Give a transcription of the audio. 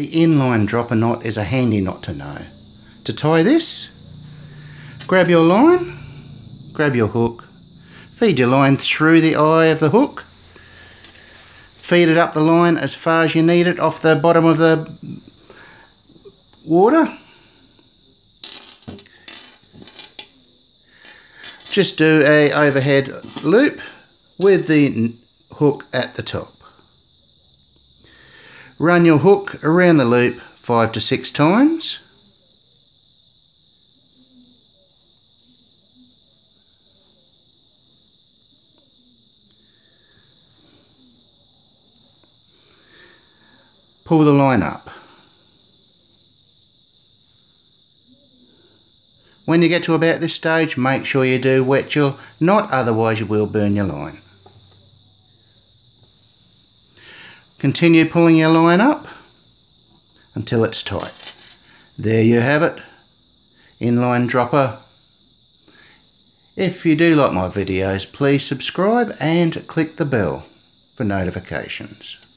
The inline dropper knot is a handy knot to know. To tie this, grab your line, grab your hook, feed your line through the eye of the hook, feed it up the line as far as you need it off the bottom of the water. Just do a overhead loop with the hook at the top. Run your hook around the loop 5 to 6 times. Pull the line up. When you get to about this stage, make sure you do wet your knot, otherwise you will burn your line. Continue pulling your line up until it's tight. There you have it, inline dropper. If you do like my videos, please subscribe and click the bell for notifications.